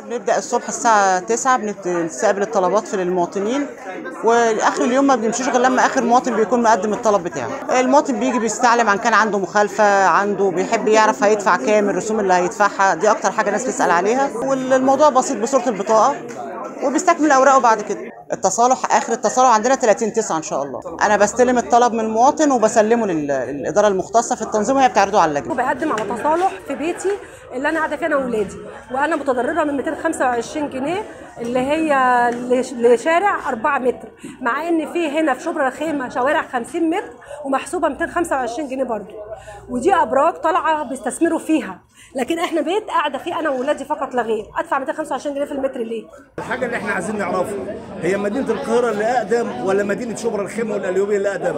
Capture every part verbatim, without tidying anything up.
بنبدأ الصبح الساعة تسعة بنستقبل الطلبات في المواطنين، واخر اليوم ما بنمشيش غير لما اخر مواطن بيكون مقدم الطلب بتاعه. المواطن بيجي بيستعلم عن كان عنده مخالفة، عنده بيحب يعرف هيدفع كام الرسوم اللي هيدفعها، دي اكتر حاجة ناس بتسأل عليها، والموضوع بسيط بصورة البطاقة وبيستكمل اوراقه بعد كده. التصالح اخر التصالح عندنا ثلاثين تسعة ان شاء الله. انا بستلم الطلب من المواطن وبسلمه للاداره المختصه في التنظيم وهي بتعرضه على اللجنه. بقدم على تصالح في بيتي اللي انا قاعده فيه انا واولادي، وانا متضرره من مئتين وخمسة وعشرين جنيه اللي هي لشارع أربعة متر، مع ان في هنا في شبرا الخيمه شوارع خمسين متر ومحسوبه مئتين وخمسة وعشرين جنيه برضه، ودي ابراج طالعه بيستثمروا فيها، لكن احنا بيت قاعده فيه انا واولادي فقط لا غير، ادفع مئتين وخمسة وعشرين جنيه في المتر ليه؟ الحاجه اللي احنا عايزين نعرفها هي مدينة القاهرة اللي أقدم ولا مدينة شبرا الخيمة والقليوبية اللي أقدم؟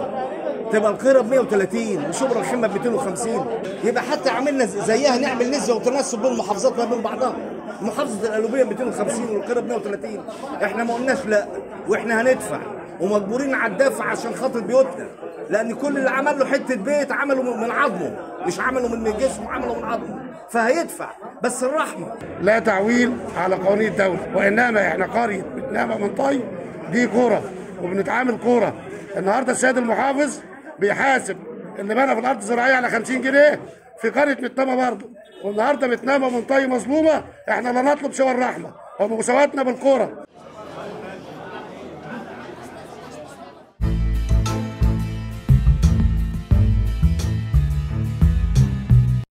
تبقى القاهرة ب مئة وثلاثين وشبرا الخيمة ب مئتين وخمسين، يبقى حتى عملنا زيها نعمل نسبة وتناسب بين المحافظات ما بين بعضها. محافظة القليوبية مئتين وخمسين والقاهرة ب مئة وثلاثين، احنا ما قلناش لا، واحنا هندفع ومجبورين على الدفع عشان خاطر بيوتنا، لأن كل اللي عمل له حتة بيت عمله من عظمه، مش عمله من جسمه، عمله من عظمه، فهيدفع بس الرحمة. لا تعويل على قوانين الدولة، وإنما إحنا قرية بتنامى من طي دي كورة وبنتعامل كورة. النهاردة السيد المحافظ بيحاسب اللي بنى في الأرض الزراعية على خمسين جنيه في قرية متنامى برضه، والنهاردة متنامى من طي مظلومة، إحنا لا نطلب سوى الرحمة ومساواتنا بالكورة.